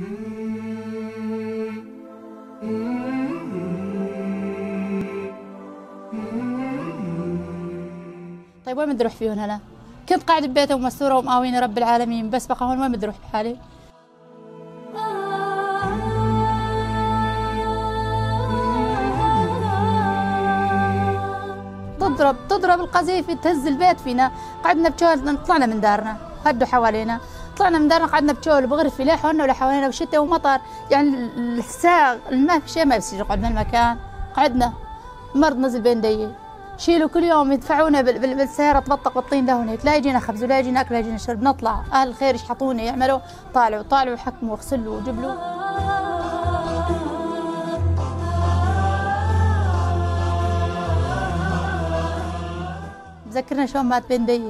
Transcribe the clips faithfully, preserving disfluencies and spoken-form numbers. طيب وين بدي اروح فيهم هلا؟ كنت قاعد ببيتي ومسرورة ومقاويني رب العالمين، بس بقى هون وين بدي اروح بحالي؟ تضرب تضرب القذيفة تهز البيت فينا، قعدنا بشول طلعنا من دارنا، هدوا حوالينا، طلعنا من دارنا قعدنا بشول بغرفة لا حولنا ولا حوالينا وشتاء ومطر، يعني الساغ ما في شيء ما بصير يقعد بالمكان، قعدنا مرض نزل بين ديي، شيلوا كل يوم يدفعونا بالسيارة تبطق بالطين لهون هيك، لا يجينا خبز ولا يجينا أكل لا يجينا شرب، نطلع أهل الخير يشحطونا يعملوا طالعوا طالعوا حكموا وغسلوا وجبلوا. ذكرنا شلون مات بين دي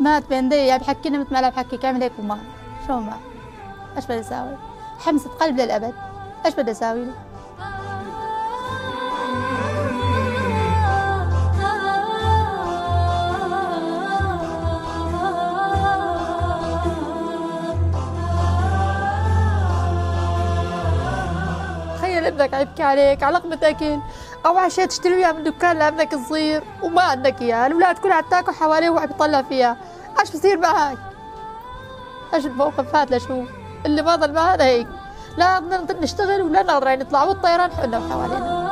مات بين دي يعني بحكينا مثل ما لا بحكيك اعمل هيك وما شلون مات ايش بدي اساوي؟ حمسة قلب للابد ايش بدي اساوي له؟ تخيل ابنك عيبكي عليك على لقمة اكل أو عشان تشتري وياها من دكان لابنك صغير وما عندك إياها، الأولاد كلها عم تاكل حواليه وعم يطلع فيها، إيش بصير معك؟ إيش الموقف هذا لشو؟ اللي بطل معنا هيك، لا نقدر نشتغل ولا نقدر نطلع والطيران حولنا وحوالينا.